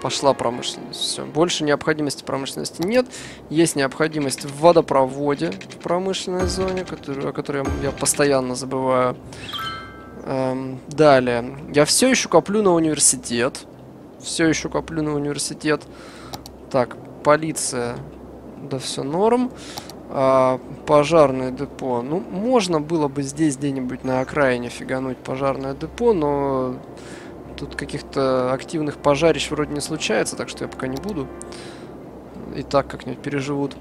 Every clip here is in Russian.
пошла промышленность. Все. Больше необходимости промышленности нет. Есть необходимость в водопроводе в промышленной зоне, о которой я постоянно забываю. Далее. Я все еще коплю на университет. Все еще коплю на университет. Так, полиция. Да, все норм. Пожарное депо. Ну, можно было бы здесь где-нибудь на окраине фигануть пожарное депо, но тут каких-то активных пожарищ вроде не случается, так что я пока не буду. И так как-нибудь переживут.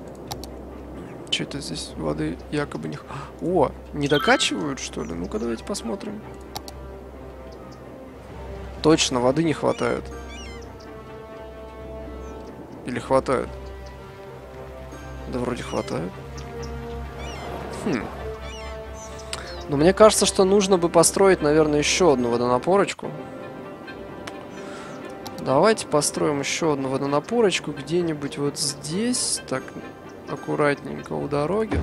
Че это здесь? Воды якобы не... О, не докачивают, что ли? Ну-ка, давайте посмотрим. Точно, воды не хватает. Или хватает? Да вроде хватает. Хм. Но мне кажется, что нужно бы построить, наверное, еще одну водонапорочку. Давайте построим еще одну водонапорочку где-нибудь вот здесь. Так, аккуратненько у дороги.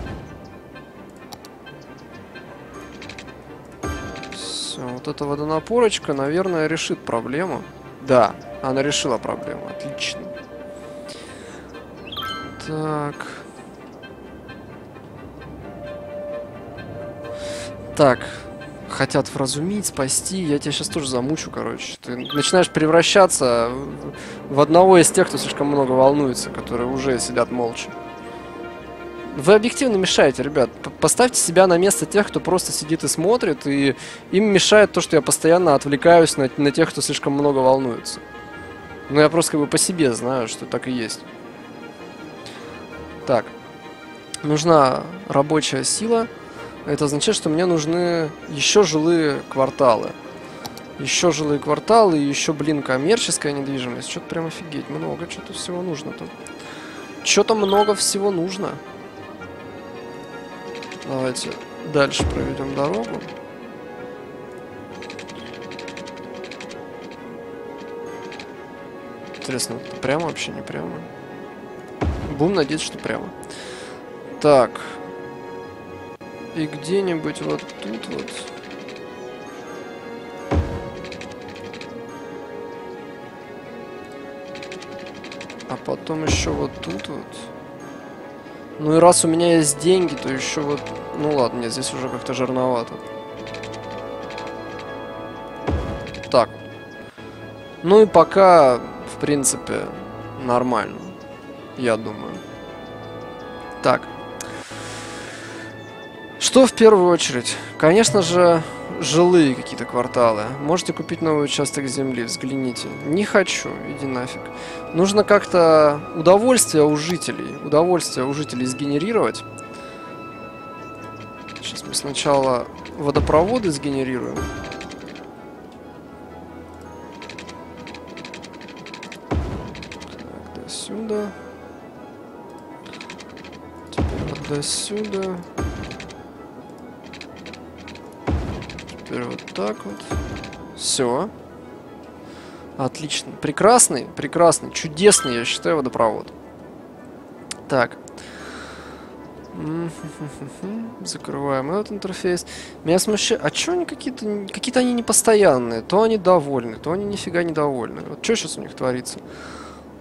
Все, вот эта водонапорочка, наверное, решит проблему. Да, она решила проблему. Отлично. Так. Так. Хотят вразумить, спасти. Я тебя сейчас тоже замучу, короче. Ты начинаешь превращаться в одного из тех, кто слишком много волнуется, которые уже сидят молча. Вы объективно мешаете, ребят. Поставьте себя на место тех, кто просто сидит и смотрит, и им мешает то, что я постоянно отвлекаюсь на тех, кто слишком много волнуется. Ну, я просто как бы по себе знаю, что так и есть. Так. Нужна рабочая сила. Это означает, что мне нужны еще жилые кварталы. Еще жилые кварталы и еще, блин, коммерческая недвижимость. Что-то прям офигеть. Много что-то всего нужно-то. Что-то много всего нужно. Давайте дальше проведем дорогу. Интересно, это прямо вообще не прямо? Будем надеяться, что прямо. Так. И где-нибудь вот тут вот. А потом еще вот тут вот. Ну и раз у меня есть деньги, то еще вот... Ну ладно, нет, здесь уже как-то жирновато. Так. Ну и пока, в принципе, нормально. Я думаю. Так. Что в первую очередь? Конечно же, жилые какие-то кварталы. Можете купить новый участок земли, взгляните. Не хочу, иди нафиг. Нужно как-то удовольствие у жителей сгенерировать. Сейчас мы сначала водопроводы сгенерируем. Так, до сюда. Теперь вот до сюда. Теперь вот так вот. Все. Отлично. Прекрасный, прекрасный, чудесный, я считаю, водопровод. Так. Закрываем этот интерфейс. Меня смущает... А что они какие-то... Какие-то они непостоянные. То они довольны, то они нифига недовольны. Вот что сейчас у них творится?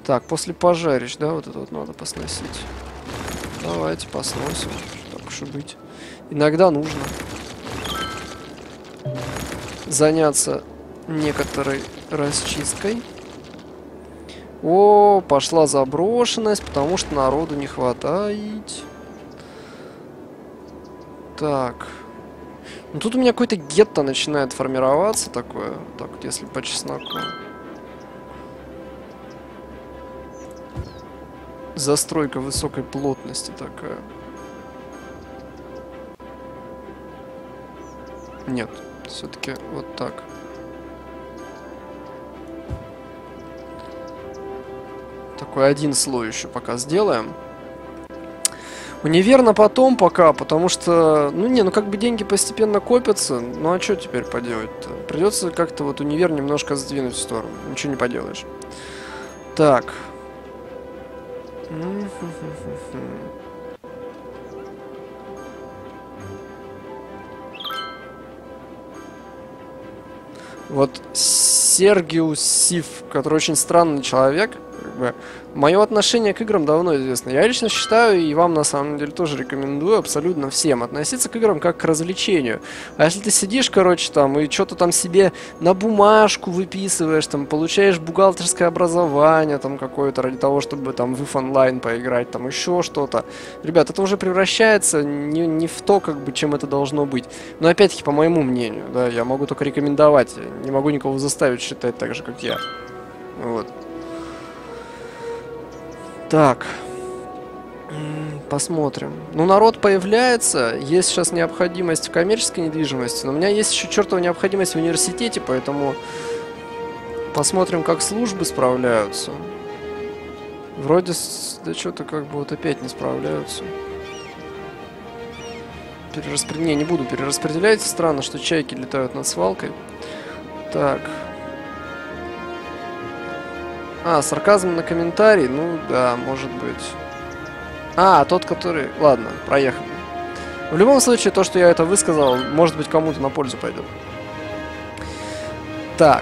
Так, после пожарищ, да, вот это вот надо посносить. Давайте посносим. Так уж и быть. Иногда нужно заняться некоторой расчисткой. О, пошла заброшенность, потому что народу не хватает. Так. Ну тут у меня какой-то гетто начинает формироваться такое. Так вот, если по чесноку. Застройка высокой плотности такая. Нет. Все-таки вот так. Такой один слой еще пока сделаем. Универ на потом пока, потому что... Ну не, ну как бы деньги постепенно копятся. Ну а что теперь поделать-то? Придется как-то вот универ немножко сдвинуть в сторону. Ничего не поделаешь. Так. Вот Сергей Усиф, который очень странный человек. Мое отношение к играм давно известно. Я лично считаю, и вам на самом деле тоже рекомендую абсолютно всем относиться к играм как к развлечению. А если ты сидишь, короче, там, и что-то там себе на бумажку выписываешь, там, получаешь бухгалтерское образование, там, какое-то, ради того, чтобы, там, в If Online поиграть, там, еще что-то. Ребят, это уже превращается не в то, как бы, чем это должно быть. Но, опять-таки, по моему мнению, да, я могу только рекомендовать. Не могу никого заставить считать так же, как я. Вот. Так, посмотрим. Ну, народ появляется, есть сейчас необходимость в коммерческой недвижимости, но у меня есть еще чертова необходимость в университете, поэтому посмотрим, как службы справляются. Вроде, да что-то как бы вот опять не справляются. Не, не буду перераспределять, странно, что чайки летают над свалкой. Так. А, сарказм на комментарий, ну да, может быть. А, тот, который... Ладно, проехали. В любом случае, то, что я это высказал, может быть, кому-то на пользу пойдет. Так,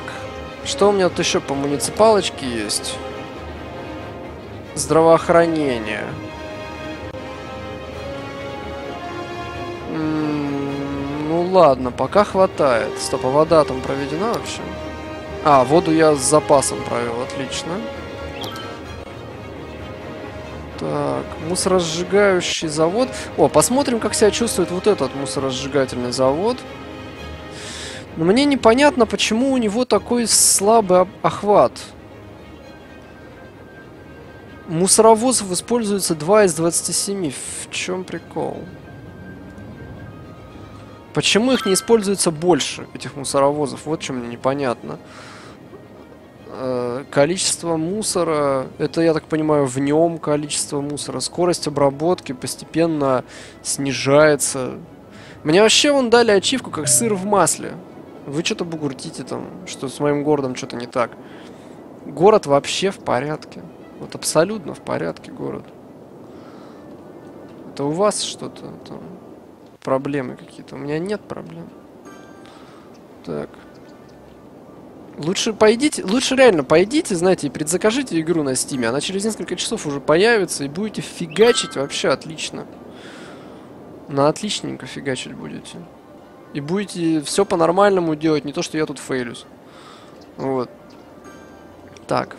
что у меня тут еще по муниципалочке есть? Здравоохранение. Ну ладно, пока хватает. Стоп, а вода там проведена вообще? А, воду я с запасом провел, отлично. Так, мусоросжигающий завод. О, посмотрим, как себя чувствует вот этот мусоросжигательный завод. Но мне непонятно, почему у него такой слабый охват. Мусоровозов используется 2 из 27. В чем прикол? Почему их не используется больше, этих мусоровозов? Вот что мне непонятно. Количество мусора, это, я так понимаю, в нем количество мусора. Скорость обработки постепенно снижается. Мне вообще вон дали ачивку, как сыр в масле. Вы что-то бугуртите там, что с моим городом что-то не так. Город вообще в порядке. Вот абсолютно в порядке город. Это у вас что-то там... Проблемы какие-то. У меня нет проблем. Так. Лучше пойдите, лучше реально пойдите, знаете, и предзакажите игру на Steam. Она через несколько часов уже появится, и будете фигачить вообще отлично. На отличненько фигачить будете. И будете все по-нормальному делать, не то, что я тут фейлюсь. Вот. Так.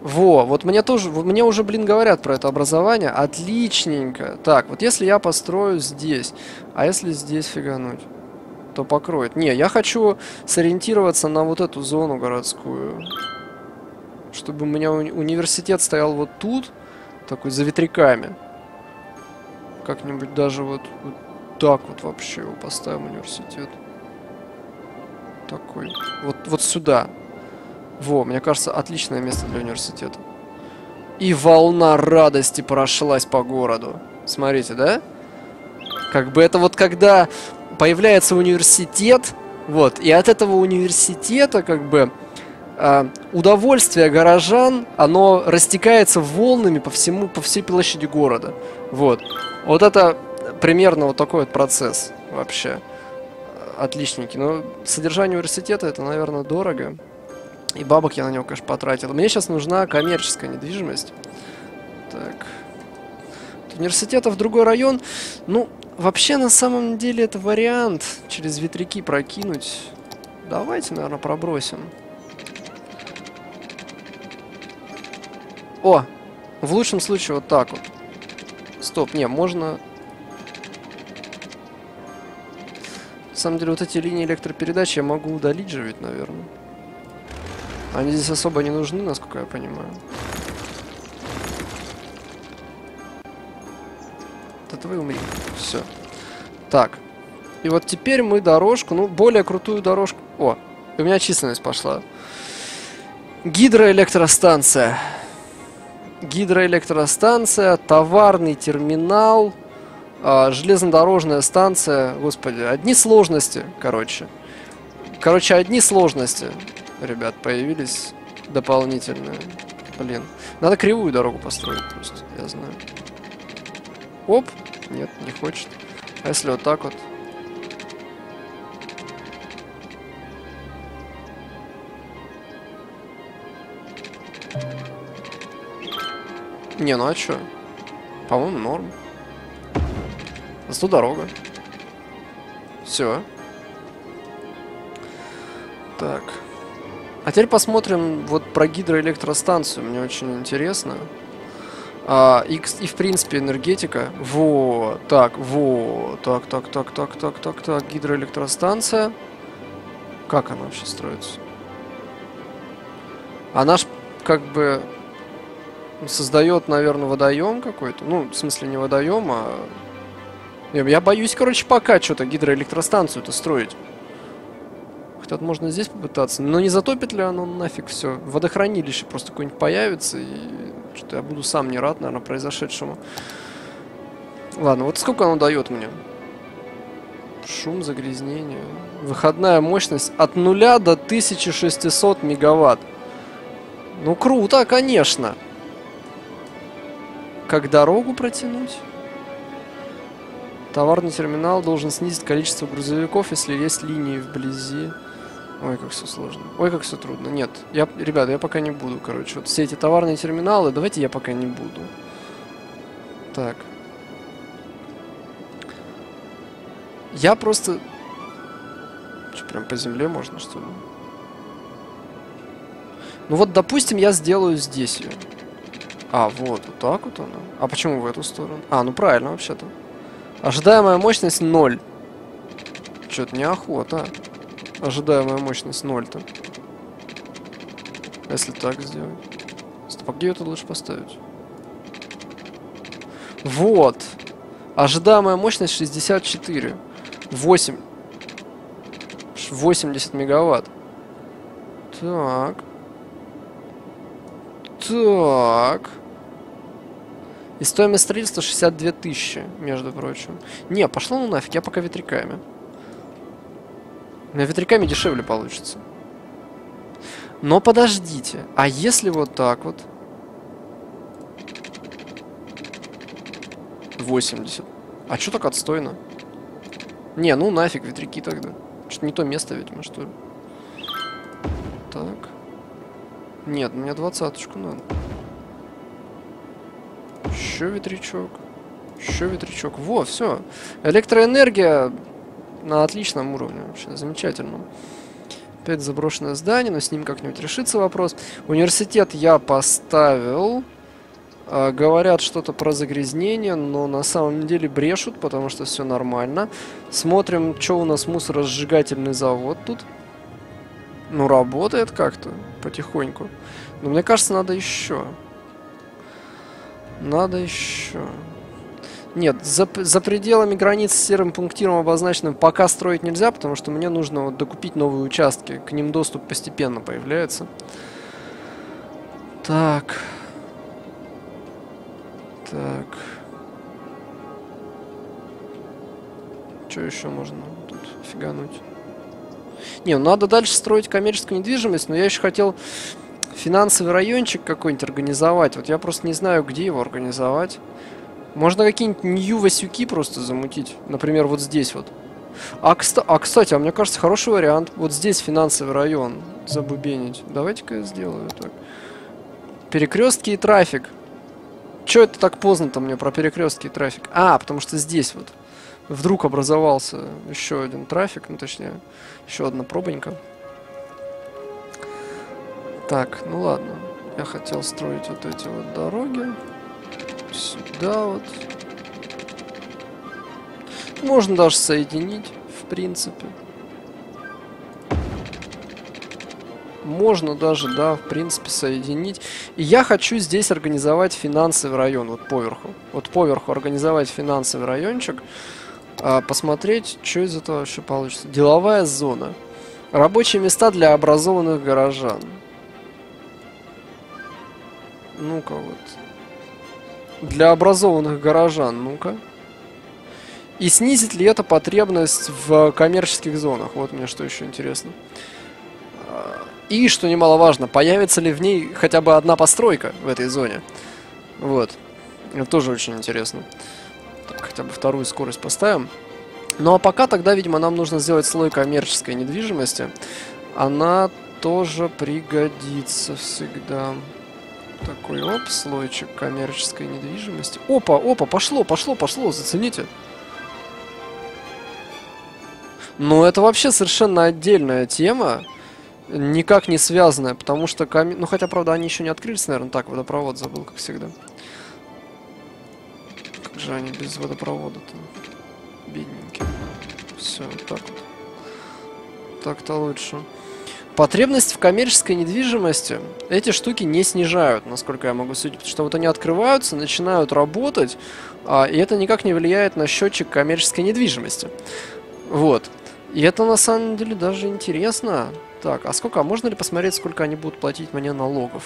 Во, вот мне тоже, мне уже, блин, говорят про это образование. Отличненько. Так, вот если я построю здесь, а если здесь фигануть, то покроет. Не, я хочу сориентироваться на вот эту зону городскую. Чтобы у меня университет стоял вот тут, такой за ветряками. Как-нибудь даже вот так вот вообще его поставим, университет. Такой. Вот сюда. Во, мне кажется, отличное место для университета. И волна радости прошлась по городу. Смотрите, да? Как бы это вот когда появляется университет, вот, и от этого университета, как бы, удовольствие горожан, оно растекается волнами по всей площади города. Вот. Вот это примерно вот такой вот процесс вообще. Отличненький. Но содержание университета, это, наверное, дорого. И бабок я на него, конечно, потратил. Мне сейчас нужна коммерческая недвижимость. Так. От университета в другой район. Ну, вообще, на самом деле, это вариант. Через ветряки прокинуть. Давайте, наверное, пробросим. О! В лучшем случае вот так вот. Стоп, не, можно... На самом деле, вот эти линии электропередач я могу удалить же ведь, наверное. Они здесь особо не нужны, насколько я понимаю. Да вы умрите. Все. Так. И вот теперь мы дорожку, ну, более крутую дорожку... О, у меня численность пошла. Гидроэлектростанция. Гидроэлектростанция, товарный терминал, железнодорожная станция. Господи, одни сложности, короче. Короче, одни сложности. Ребят, появились дополнительные. Блин. Надо кривую дорогу построить просто, я знаю. Оп! Нет, не хочет. А если вот так вот? Не, ну а чё? По-моему, норм. Зато дорога. Все. Так. А теперь посмотрим вот про гидроэлектростанцию. Мне очень интересно. И в принципе энергетика. Вот. Так. Гидроэлектростанция. Как она вообще строится? Она ж как бы создает, наверное, водоем какой-то. Ну, в смысле не водоем, а... Я боюсь, короче, пока что-то гидроэлектростанцию-то строить. Хотя можно здесь попытаться. Но не затопит ли оно нафиг все? Водохранилище просто какое-нибудь появится. И что-то я буду сам не рад, наверное, произошедшему. Ладно, вот сколько оно дает мне? Шум, загрязнение. Выходная мощность от 0 до 1600 мегаватт. Ну, круто, конечно. Как дорогу протянуть? Товарный терминал должен снизить количество грузовиков, если есть линии вблизи. Ой, как все сложно. Ой, как все трудно. Нет, ребята, я пока не буду, короче. Вот все эти товарные терминалы, давайте я пока не буду. Так. Я просто... Что, прям по земле можно, что ли? Ну вот, допустим, я сделаю здесь ее. А, вот так вот она. А почему в эту сторону? А, ну правильно, вообще-то. Ожидаемая мощность 0. Чё-то неохота. Ожидаемая мощность 0-то. Если так сделать. Стоп, а где её тут лучше поставить? Вот. Ожидаемая мощность 64. 80 мегаватт. Так. Так. И стоимость строительства 62 тысячи, между прочим. Не, пошло ну нафиг, я пока ветряками. На ветряками дешевле получится. Но подождите, а если вот так вот? 80. А что так отстойно? Не, ну нафиг ветряки тогда. Что-то не то место, видимо, что ли. Так. Нет, мне 20-очку надо. Еще ветрячок. Еще ветрячок. Во, все. Электроэнергия на отличном уровне вообще. Замечательном. Опять заброшенное здание, но с ним как-нибудь решится вопрос. Университет я поставил. Говорят что-то про загрязнение, но на самом деле брешут, потому что все нормально. Смотрим, что у нас мусоросжигательный завод тут. Ну, работает как-то потихоньку. Но мне кажется, надо еще. Надо еще. Нет, за пределами границ с серым пунктиром обозначенным пока строить нельзя, потому что мне нужно вот докупить новые участки. К ним доступ постепенно появляется. Так. Так. Что еще можно тут фигануть? Не, ну надо дальше строить коммерческую недвижимость, но я еще хотел... Финансовый райончик какой-нибудь организовать. Вот я просто не знаю, где его организовать. Можно какие-нибудь нью-васюки просто замутить. Например, вот здесь вот. Кстати, а мне кажется, хороший вариант. Вот здесь финансовый район забубенить. Давайте-ка я сделаю так. Перекрестки и трафик. Чё это так поздно-то мне про перекрестки и трафик? А, потому что здесь вот вдруг образовался еще один трафик. Ну, точнее, еще одна пробонька. Так, ну ладно. Я хотел строить вот эти вот дороги. Сюда вот. Можно даже соединить, в принципе. Можно даже, да, в принципе, соединить. И я хочу здесь организовать финансовый район, вот поверху. Вот поверху организовать финансовый райончик. Посмотреть, что из этого вообще получится. Деловая зона. Рабочие места для образованных горожан. Ну-ка вот. Для образованных горожан, ну-ка. И снизит ли это потребность в коммерческих зонах? Вот мне что еще интересно. И, что немаловажно, появится ли в ней хотя бы одна постройка в этой зоне? Вот. Это тоже очень интересно. Так, хотя бы вторую скорость поставим. Ну а пока тогда, видимо, нам нужно сделать слой коммерческой недвижимости. Она тоже пригодится всегда. Такой, оп, слойчик коммерческой недвижимости. Опа, опа, пошло, пошло, пошло, зацените. Ну, это вообще совершенно отдельная тема, никак не связанная, потому что... Ну, хотя, правда, они еще не открылись, наверное. Так, водопровод забыл, как всегда. Как же они без водопровода-то? Бедненькие. Все, вот так вот. Так-то лучше. Потребность в коммерческой недвижимости эти штуки не снижают, насколько я могу судить, потому что вот они открываются, начинают работать, и это никак не влияет на счетчик коммерческой недвижимости. Вот. И это на самом деле даже интересно. Так, а сколько, можно ли посмотреть, сколько они будут платить мне налогов?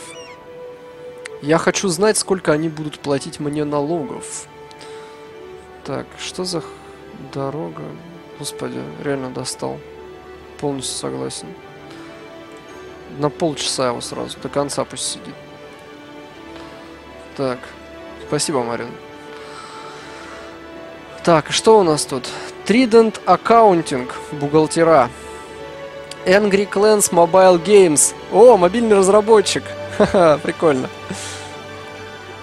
Я хочу знать, сколько они будут платить мне налогов. Так, что за дорога? Господи, реально достал. Полностью согласен. На полчаса его сразу, до конца пусть сидит. Так, спасибо, Марин. Так, что у нас тут? Trident Accounting, бухгалтера. Angry Clans Mobile Games. О, мобильный разработчик. Ха-ха, прикольно.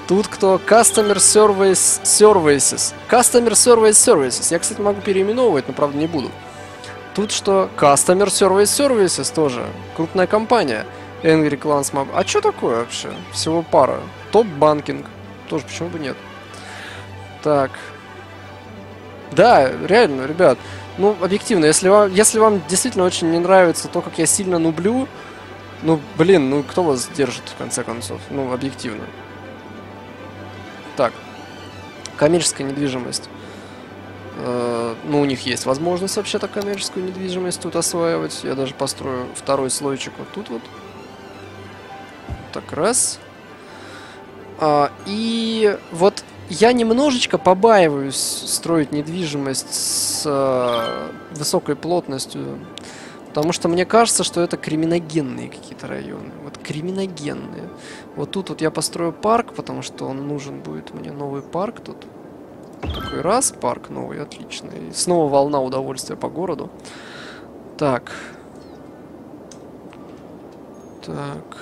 Тут кто? Customer Service Services. Customer Service Services. Я, кстати, могу переименовывать, но, правда, не буду. Тут что? Customer Service Services тоже. Крупная компания. Angry Clans Mobile. А что такое вообще? Всего пара. Top Banking. Тоже почему бы нет? Так. Да, реально, ребят. Ну, объективно, если вам действительно очень не нравится то, как я сильно нублю, ну, блин, ну, кто вас держит, в конце концов? Ну, объективно. Так. Коммерческая недвижимость. Ну, у них есть возможность вообще-то коммерческую недвижимость тут осваивать. Я даже построю второй слойчик вот тут вот. Так, раз. И вот... Я немножечко побаиваюсь строить недвижимость с высокой плотностью, потому что мне кажется, что это криминогенные какие-то районы. Вот криминогенные. Вот тут вот я построю парк, потому что он нужен будет мне новый парк тут. Такой раз, парк новый, отлично. И снова волна удовольствия по городу. Так. Так.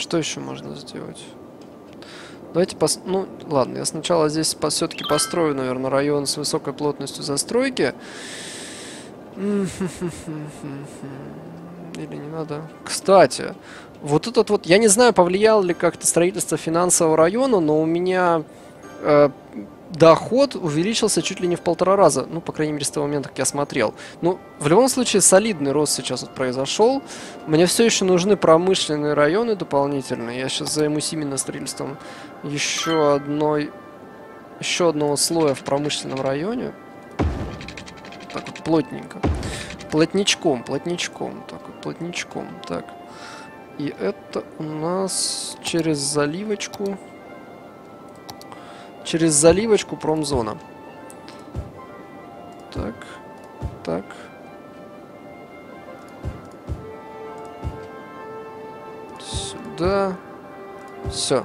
Что еще можно сделать? Давайте ну, ладно, я сначала здесь все-таки построю, наверное, район с высокой плотностью застройки. Или не надо? Кстати, вот этот вот... Я не знаю, повлияло ли как-то строительство финансового района, но у меня доход увеличился чуть ли не в 1,5 раза. Ну, по крайней мере, с того момента, как я смотрел. Ну, в любом случае, солидный рост сейчас вот произошел. Мне все еще нужны промышленные районы дополнительные. Я сейчас займусь именно строительством еще одного слоя в промышленном районе. Так вот, плотненько. Плотничком, плотничком. Так вот, плотничком. Так. И это у нас через заливочку... Через заливочку промзона. Так. Так. Сюда. Все.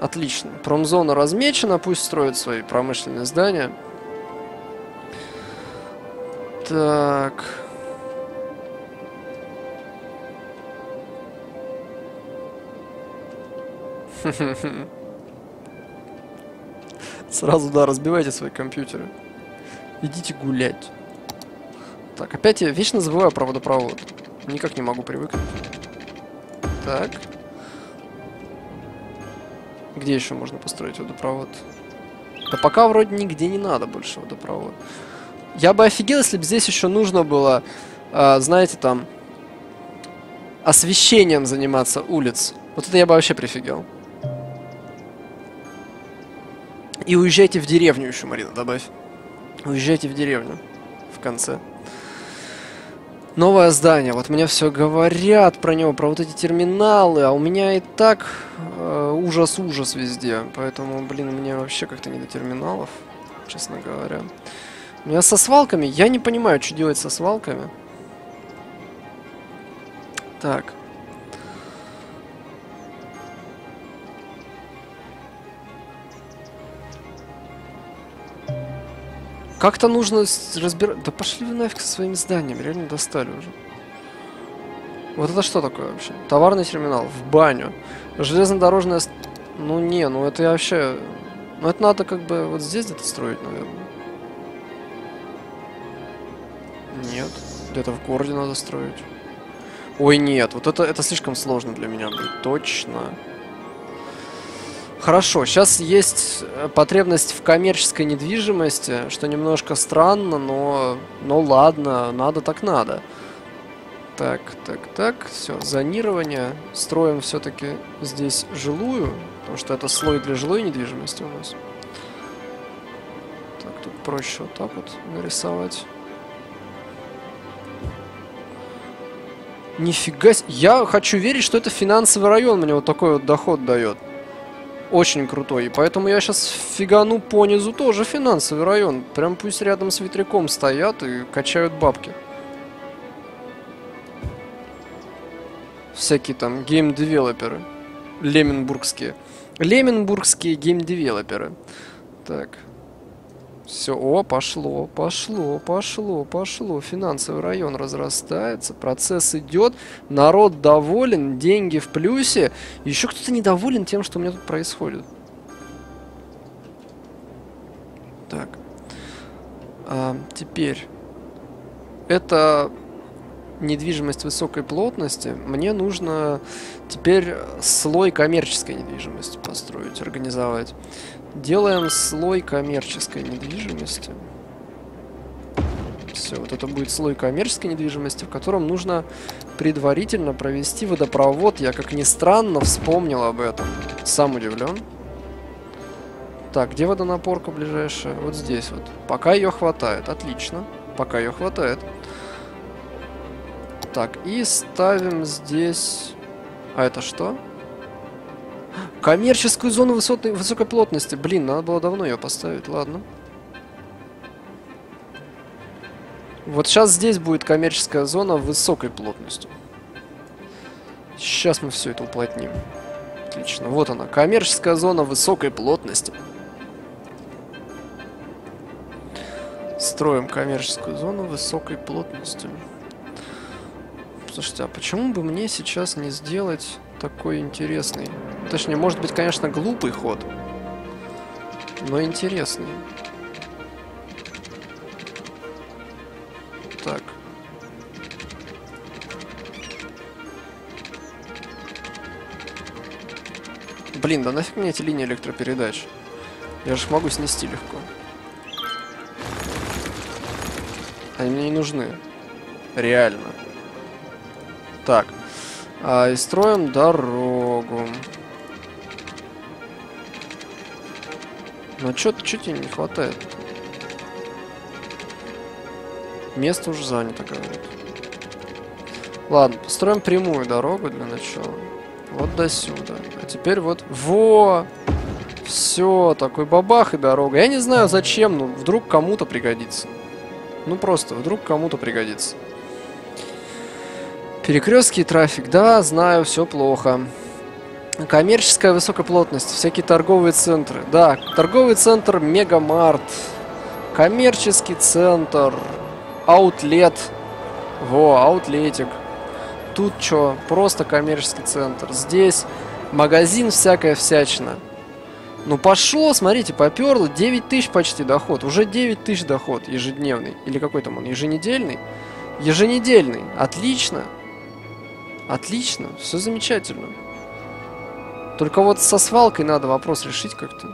Отлично. Промзона размечена. Пусть строят свои промышленные здания. Так. Хе-хе-хе. Сразу, да, разбивайте свои компьютеры. Идите гулять. Так, опять я вечно забываю про водопровод. Никак не могу привыкнуть. Так. Где еще можно построить водопровод? Да пока вроде нигде не надо больше водопровод. Я бы офигел, если бы здесь еще нужно было, знаете, там, освещением заниматься улиц. Вот это я бы вообще прифигел. И уезжайте в деревню еще, Марина, добавь. Уезжайте в деревню. В конце. Новое здание. Вот мне все говорят про него, про вот эти терминалы. А у меня и так ужас-ужас везде. Поэтому, блин, мне вообще как-то не до терминалов, честно говоря. У меня со свалками... Я не понимаю, что делать со свалками. Так. Как-то нужно разбирать... Да пошли вы нафиг со своими зданиями, реально достали уже. Вот это что такое вообще? Товарный терминал. В баню. Железнодорожная... Ну не, ну это я вообще... Ну это надо как бы вот здесь где-то строить, наверное. Нет. Где-то в городе надо строить. Ой, нет. Вот это слишком сложно для меня будет. Точно. Хорошо. Сейчас есть потребность в коммерческой недвижимости, что немножко странно, но ладно. Надо так надо. Так. Все. Зонирование. Строим все-таки здесь жилую. Потому что это слой для жилой недвижимости у нас. Так, тут проще вот так вот нарисовать. Нифига себе. Я хочу верить, что это финансовый район мне вот такой вот доход дает. Очень крутой. И поэтому я сейчас фигану по низу тоже финансовый район. Прям пусть рядом с ветряком стоят и качают бабки. Всякие там гейм-девелоперы. Леменбургские. Леменбургские гейм-девелоперы. Так. Все, о, пошло. Финансовый район разрастается, процесс идет, народ доволен, деньги в плюсе. Еще кто-то недоволен тем, что у меня тут происходит. Так. Теперь. Это недвижимость высокой плотности. Мне нужно теперь слой коммерческой недвижимости построить, организовать. Делаем слой коммерческой недвижимости. Все, вот это будет слой коммерческой недвижимости, в котором нужно предварительно провести водопровод. Я, как ни странно, вспомнил об этом. Сам удивлен. Так, где водонапорка ближайшая? Вот здесь вот. Пока ее хватает. Отлично. Пока ее хватает. Так, и ставим здесь... А это что? Коммерческую зону высокой плотности. Блин, надо было давно ее поставить, ладно. Вот сейчас здесь будет коммерческая зона высокой плотностью. Сейчас мы все это уплотним. Отлично, вот она. Коммерческая зона высокой плотности. Строим коммерческую зону высокой плотностью. Слушайте, а почему бы мне сейчас не сделать такой интересный... Точнее, может быть, конечно, глупый ход, но интересный. Так. Блин, да нафиг мне эти линии электропередач? Я же могу снести легко. Они мне не нужны. Реально. Так. И строим дорогу. Но что-то тебе не хватает. Место уже занято, говорит. Ладно, построим прямую дорогу для начала. Вот до сюда. А теперь вот... Во! Все, такой бабах и дорога. Я не знаю зачем, но вдруг кому-то пригодится. Ну просто, вдруг кому-то пригодится. Перекрестки и трафик. Да, знаю, все плохо. Коммерческая высокая плотность, всякие торговые центры. Да, торговый центр Мегамарт, коммерческий центр, Outlet. Во, Outletик. Тут что, просто коммерческий центр. Здесь магазин всякая всячина. Ну пошло, смотрите, поперло. 9 тысяч почти доход. Уже 9 тысяч доход ежедневный. Или какой там он, еженедельный? Еженедельный. Отлично. Отлично, все замечательно. Только вот со свалкой надо вопрос решить как-то.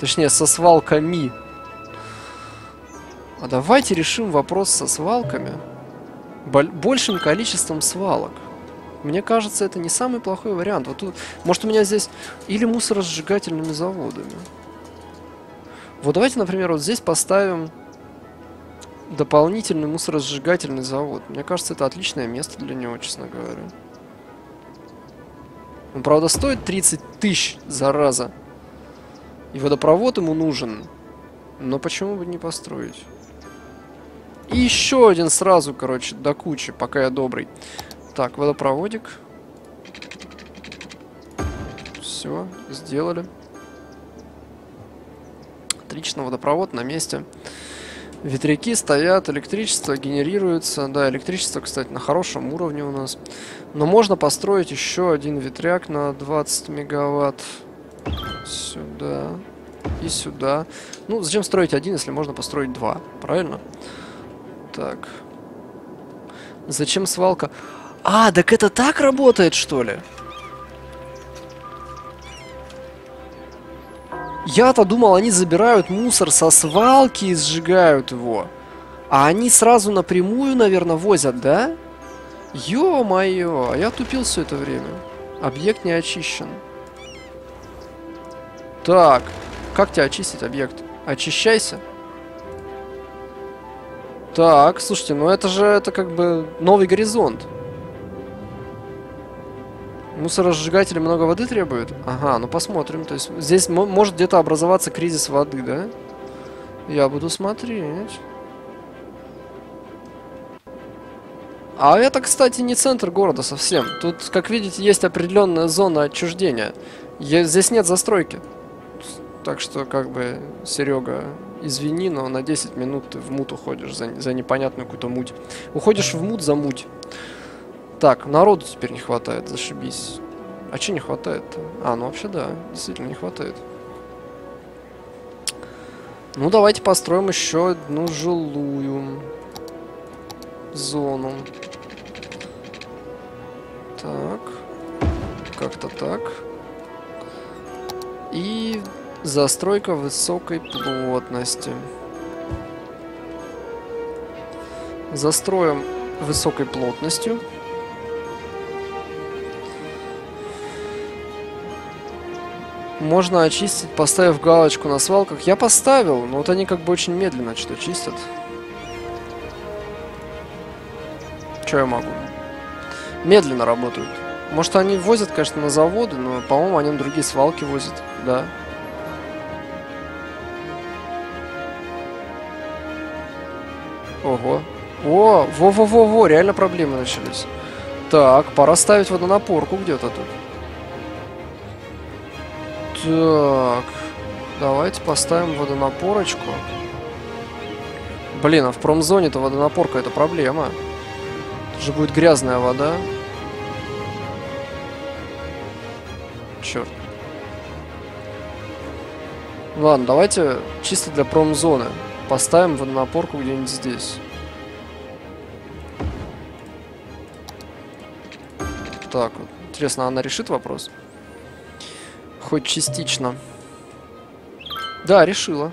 Точнее, со свалками. А давайте решим вопрос со свалками. Большим количеством свалок. Мне кажется, это не самый плохой вариант. Вот тут, может, у меня здесь... Или мусоросжигательными заводами. Вот давайте, например, вот здесь поставим дополнительный мусоросжигательный завод. Мне кажется, это отличное место для него, честно говоря. Он, правда, стоит 30 тысяч, зараза. И водопровод ему нужен. Но почему бы не построить? И еще один сразу, короче, до кучи, пока я добрый. Так, водопроводик. Все, сделали. Отлично, водопровод на месте. Ветряки стоят, электричество генерируется. Да, электричество, кстати, на хорошем уровне у нас. Но можно построить еще один ветряк на 20 мегаватт. Сюда и сюда. Ну, зачем строить один, если можно построить два? Правильно? Так. Зачем свалка? А, так это так работает, что ли? Я-то думал, они забирают мусор со свалки и сжигают его. А они сразу напрямую, наверное, возят, да? Ё-моё, а я тупил все это время. Объект не очищен. Так, как тебя очистить объект? Очищайся. Так, слушайте, ну это же, это как бы новый горизонт. Мусоросжигатели много воды требуют? Ага, ну посмотрим. То есть здесь может где-то образоваться кризис воды, да? Я буду смотреть. А это, кстати, не центр города совсем. Тут, как видите, есть определенная зона отчуждения. Здесь нет застройки. Так что, как бы, Серега, извини, но на 10 минут ты в мут уходишь за непонятную какую-то муть. Уходишь в мут за муть. Так, народу теперь не хватает, зашибись. А че не хватает-то? А, ну вообще да, действительно не хватает. Ну давайте построим еще одну жилую зону. Так, как-то так. И застройка высокой плотности. Застроим высокой плотностью. Можно очистить, поставив галочку на свалках. Я поставил, но вот они как бы очень медленно что-то чистят. Что я могу? Медленно работают. Может, они возят, конечно, на заводы, но, по-моему, они на другие свалки возят. Да. Ого. О, во-во-во-во, реально проблемы начались. Так, пора ставить водонапорку где-то тут. Так, давайте поставим водонапорочку. Блин, а в промзоне-то водонапорка — это проблема. Тут же будет грязная вода. Черт. Ладно, давайте чисто для промзоны поставим водонапорку где-нибудь здесь. Так, вот. Интересно, она решит вопрос? Хоть частично. Да, решила.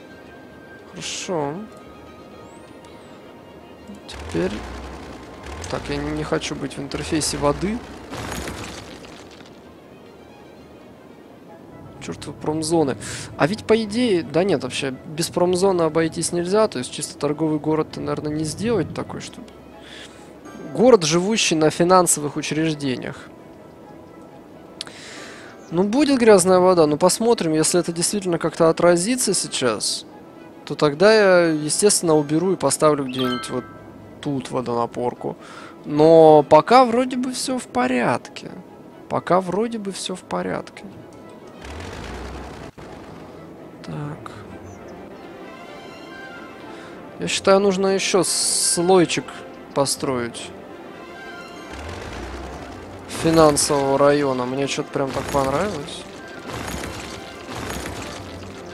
Хорошо. Теперь... Так, я не хочу быть в интерфейсе воды. Чёртовы промзоны. А ведь по идее... Да нет, вообще, без промзоны обойтись нельзя. То есть чисто торговый город, наверное, не сделать такой, чтобы... Город, живущий на финансовых учреждениях. Ну, будет грязная вода, но посмотрим, если это действительно как-то отразится сейчас, то тогда я, естественно, уберу и поставлю где-нибудь вот тут водонапорку. Но пока вроде бы все в порядке. Пока вроде бы все в порядке. Так. Я считаю, нужно еще слойчик построить. Финансового района. Мне что-то прям так понравилось.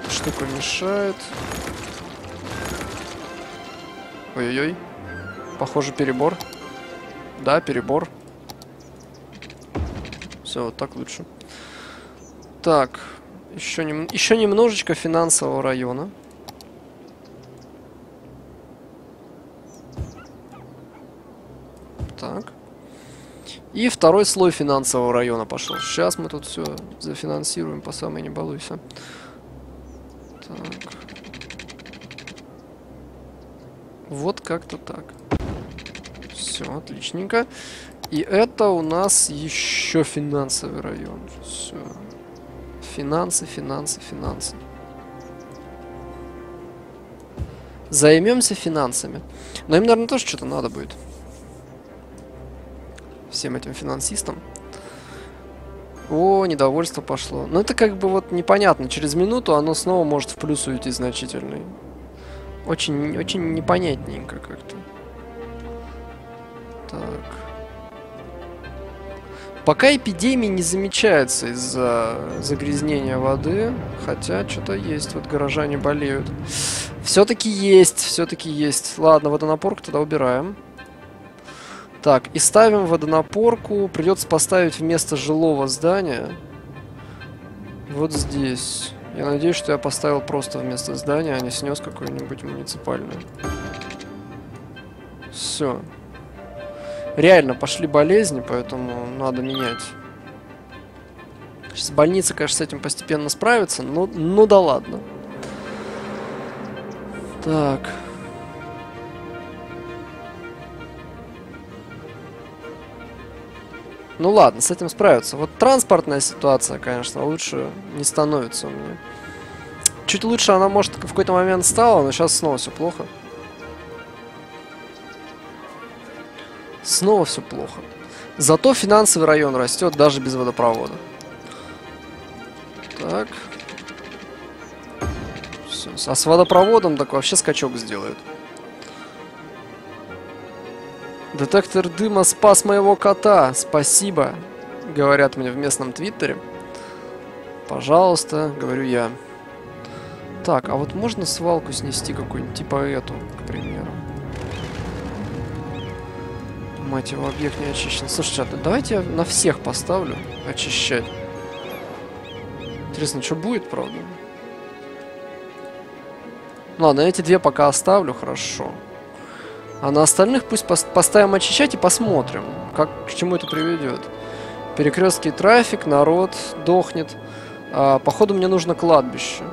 Штука мешает. Ой-ой-ой. Похоже, перебор. Да, перебор. Все, вот так лучше. Так. Еще немножечко финансового района. Так. И второй слой финансового района пошел. Сейчас мы тут все зафинансируем, по самой не балуйся. Так. Вот как-то так. Все, отличненько. И это у нас еще финансовый район. Все. Финансы, финансы, финансы. Займемся финансами. Но им, наверное, тоже что-то надо будет. Всем этим финансистам. О, недовольство пошло. Но это как бы вот непонятно. Через минуту оно снова может в плюс уйти значительный. Очень, очень непонятненько как-то. Так. Пока эпидемии не замечается из-за загрязнения воды, хотя что-то есть, вот горожане болеют. Все-таки есть, все-таки есть. Ладно, водонапорку тогда убираем. Так, и ставим водонапорку, придется поставить вместо жилого здания. Вот здесь. Я надеюсь, что я поставил просто вместо здания, а не снес какую-нибудь муниципальную. Все. Реально, пошли болезни, поэтому надо менять. Сейчас больница, конечно, с этим постепенно справится, но ну да ладно. Так. Ну ладно, с этим справятся. Вот транспортная ситуация, конечно, лучше не становится у меня. Чуть лучше она, может, в какой-то момент стала, но сейчас снова все плохо. Снова все плохо. Зато финансовый район растет даже без водопровода. Так. Все. А с водопроводом так вообще скачок сделают. Детектор дыма спас моего кота. Спасибо. Говорят мне в местном твиттере. Пожалуйста, говорю я. Так, а вот можно свалку снести какую-нибудь, типа эту, к примеру? Мать его, объект не очищен. Слушайте, а давайте я на всех поставлю очищать. Интересно, что будет, правда? Ладно, эти две пока оставлю, хорошо. А на остальных пусть поставим очищать и посмотрим, как, к чему это приведет. Перекрестки, трафик, народ дохнет. А, походу, мне нужно кладбище.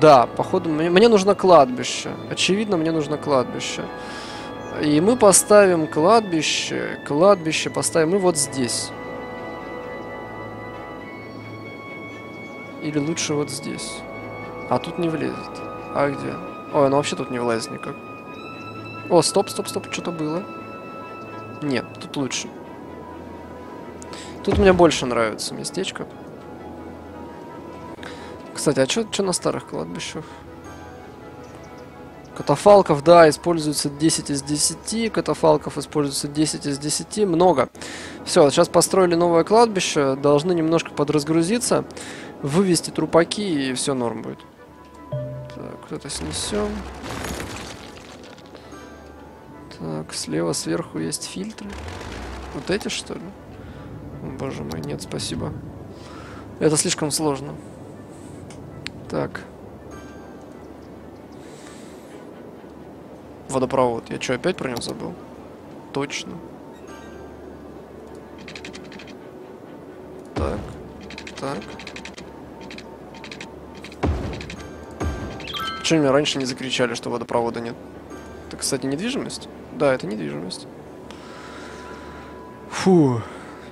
Да, походу, мне нужно кладбище. Очевидно, мне нужно кладбище. И мы поставим кладбище, поставим и вот здесь. Или лучше вот здесь. А тут не влезет. А где? Ой, ну вообще тут не влазит никак. О, стоп, стоп, стоп, что-то было. Нет, тут лучше. Тут мне больше нравится местечко. Кстати, а что на старых кладбищах? Катафалков, да, используется 10 из 10, катафалков используется 10 из 10, много. Все, сейчас построили новое кладбище, должны немножко подразгрузиться, вывести трупаки, и все норм будет. Так, кто-то снесем. Так, слева сверху есть фильтры. Вот эти, что ли? О, боже мой, нет, спасибо. Это слишком сложно. Так. Водопровод. Я что, опять про него забыл? Точно. Так. Так. Почему меня раньше не закричали, что водопровода нет? Это, кстати, недвижимость? Да, это недвижимость. Фу.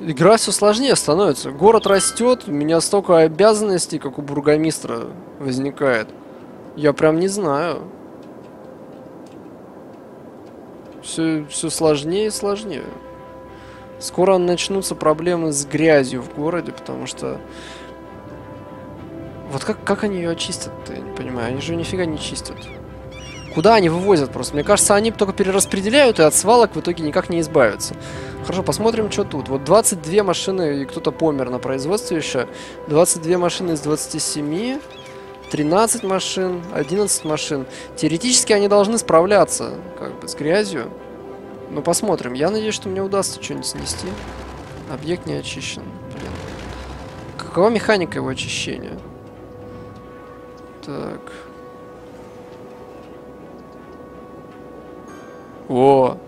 Игра все сложнее становится. Город растет, у меня столько обязанностей, как у бургомистра, возникает. Я прям не знаю. Все сложнее и сложнее. Скоро начнутся проблемы с грязью в городе, потому что... Вот как они ее очистят-то, я не понимаю. Они же нифига не чистят. Куда они вывозят просто? Мне кажется, они только перераспределяют и от свалок в итоге никак не избавятся. Хорошо, посмотрим, что тут. Вот 22 машины, и кто-то помер на производстве еще. 22 машины из 27... 13 машин, 11 машин. Теоретически они должны справляться, как бы, с грязью. Но посмотрим. Я надеюсь, что мне удастся что-нибудь снести. Объект не очищен. Блин. Какова механика его очищения? Так. О!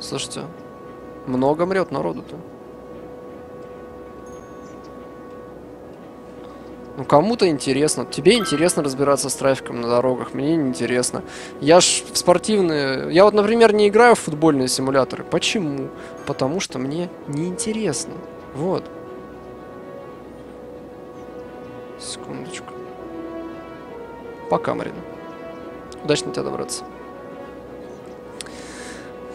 Слушайте, много мрет народу-то. Ну, кому-то интересно. Тебе интересно разбираться с трафиком на дорогах, мне не интересно. Я ж в спортивные... Я вот, например, не играю в футбольные симуляторы. Почему? Потому что мне неинтересно. Вот. Секундочку. Пока, Марина. Удачно тебя добраться.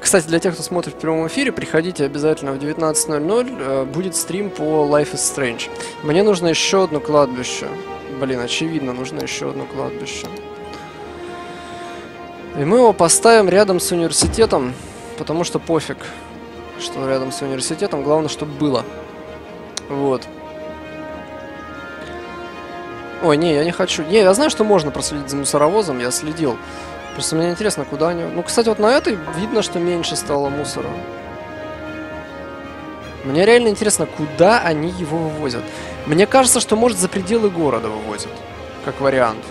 Кстати, для тех, кто смотрит в прямом эфире, приходите обязательно в 19:00, будет стрим по Life is Strange. Мне нужно еще одно кладбище. Блин, очевидно, нужно еще одно кладбище. И мы его поставим рядом с университетом, потому что пофиг, что он рядом с университетом, главное, чтобы было. Вот. Ой, не, я не хочу. Не, я знаю, что можно проследить за мусоровозом, я следил. Просто мне интересно, куда они... Ну, кстати, вот на этой видно, что меньше стало мусора. Мне реально интересно, куда они его вывозят. Мне кажется, что, может, за пределы города вывозят. Как вариант.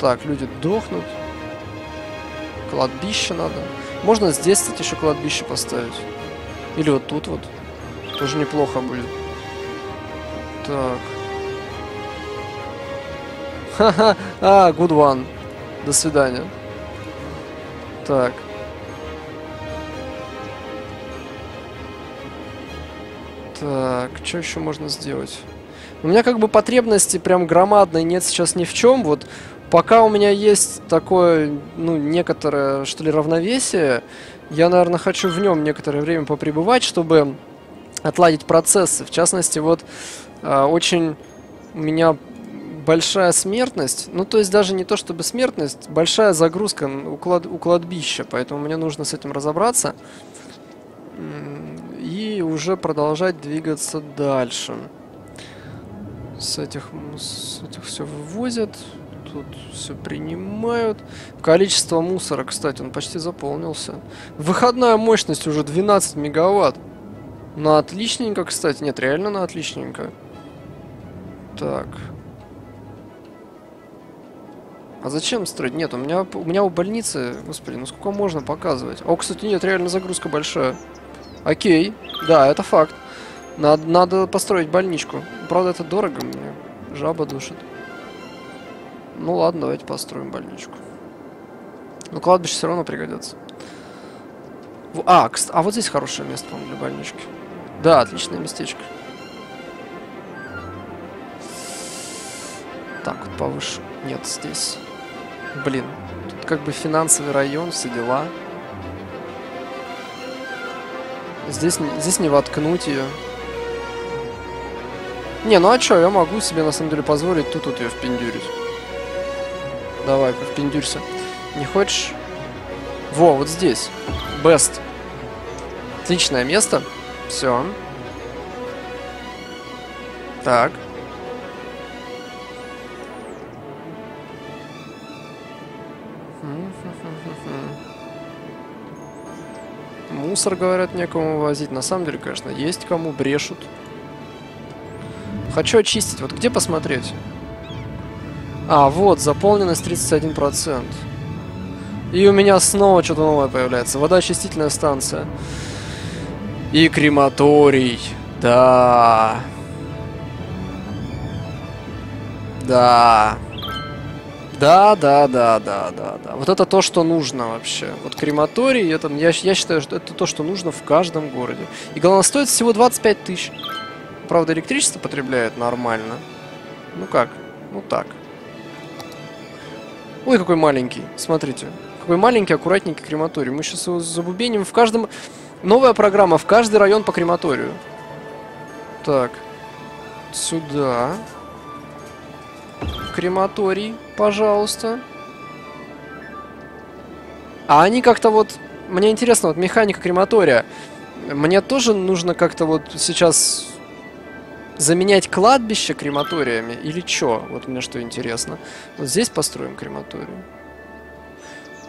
Так, люди дохнут. Кладбище надо. Можно здесь, кстати, еще кладбище поставить. Или вот тут вот. Тоже неплохо будет. Так. Ха-ха. А, good one. До свидания. Так. Так, что еще можно сделать? У меня как бы потребности прям громадной нет сейчас ни в чем. Вот пока у меня есть такое, ну, некоторое, что ли, равновесие, я, наверное, хочу в нем некоторое время попребывать, чтобы отладить процессы. В частности, вот очень у меня большая смертность. Ну, то есть даже не то чтобы смертность, большая загрузка у кладбища. Поэтому мне нужно с этим разобраться. И уже продолжать двигаться дальше. С этих все вывозят. Тут все принимают. Количество мусора, кстати, он почти заполнился. Выходная мощность уже 12 мегаватт. На отличненько, кстати. Нет, реально на отличненько. Так. А зачем строить? Нет, у меня у больницы... Господи, ну сколько можно показывать? О, кстати, нет, реально загрузка большая. Окей, да, это факт. Надо построить больничку. Правда, это дорого мне. Жаба душит. Ну ладно, давайте построим больничку. Но кладбище все равно пригодится. А вот здесь хорошее место, по-моему, для больнички. Да, отличное местечко. Так, вот повыше. Нет, здесь. Блин, тут как бы финансовый район, все дела. Здесь не воткнуть ее. Не, ну а чё, я могу себе на самом деле позволить тут ее впендюрить. Давай, впендюрься. Не хочешь? Во, вот здесь. Best. Отличное место. Все. Так. Мусор, говорят, некому возить. На самом деле, конечно, есть кому, брешут. Хочу очистить. Вот где посмотреть? А, вот, заполненность 31%. И у меня снова что-то новое появляется. Водоочистительная станция. И крематорий. Да. Да. Да. Вот это то, что нужно вообще. Вот крематорий, это, я считаю, что это то, что нужно в каждом городе. И главное, стоит всего 25 тысяч. Правда, электричество потребляет нормально. Ну как? Ну так. Ой, какой маленький. Смотрите. Какой маленький, аккуратненький крематорий. Мы сейчас его забубеним в каждом... Новая программа в каждый район по крематорию. Так. Сюда. Крематорий, пожалуйста. А они как-то вот... Мне интересно, вот механика крематория. Мне тоже нужно как-то вот сейчас заменять кладбище крематориями или чё? Вот мне что интересно. Вот здесь построим крематорий.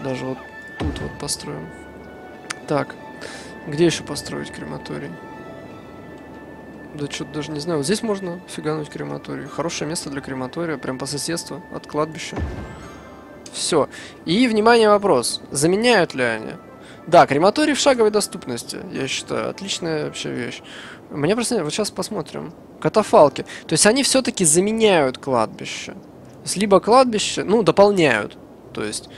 Даже вот тут вот построим. Так, где еще построить крематорий? Да что-то даже не знаю. Вот здесь можно фигануть крематорий. Хорошее место для крематория, прям по соседству от кладбища. Все. И, внимание, вопрос. Заменяют ли они? Да, крематорий в шаговой доступности, я считаю. Отличная вообще вещь. Мне просто... Вот сейчас посмотрим. Катафалки. То есть они все-таки заменяют кладбище. То есть либо кладбище... Ну, дополняют. То есть...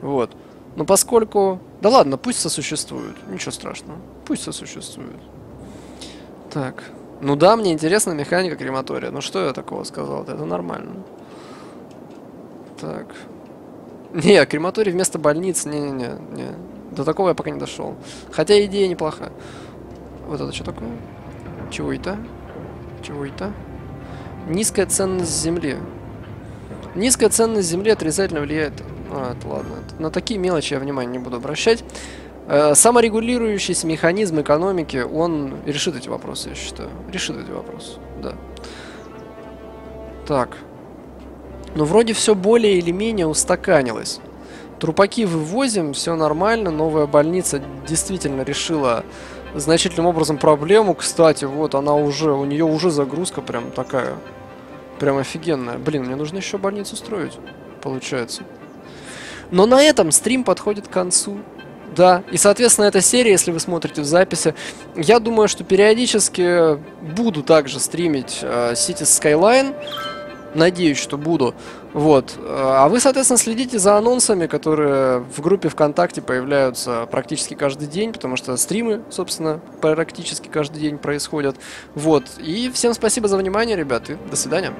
Вот. Но поскольку... Да ладно, пусть сосуществуют. Ничего страшного. Пусть сосуществуют. Так... Ну да, мне интересна механика крематория. Ну что я такого сказал? Это нормально. Так. Не, крематорий вместо больницы. Не. До такого я пока не дошел. Хотя идея неплохая. Вот это что такое? Чего это? Чего это? Низкая ценность земли. Низкая ценность земли отрицательно влияет Ну, это ладно. На такие мелочи я внимания не буду обращать. Саморегулирующийся механизм экономики, он решит эти вопросы, я считаю. Решит эти вопросы, да. Так. Ну, вроде все более или менее устаканилось. Трупаки вывозим, все нормально. Новая больница действительно решила значительным образом проблему. Кстати, вот она уже, у нее уже загрузка прям такая. Прям офигенная. Блин, мне нужно еще больницу строить, получается. Но на этом стрим подходит к концу. Да, и, соответственно, эта серия, если вы смотрите в записи, я думаю, что периодически буду также стримить Cities: Skylines. Надеюсь, что буду. Вот. А вы, соответственно, следите за анонсами, которые в группе ВКонтакте появляются практически каждый день, потому что стримы, собственно, практически каждый день происходят. Вот. И всем спасибо за внимание, ребята. До свидания.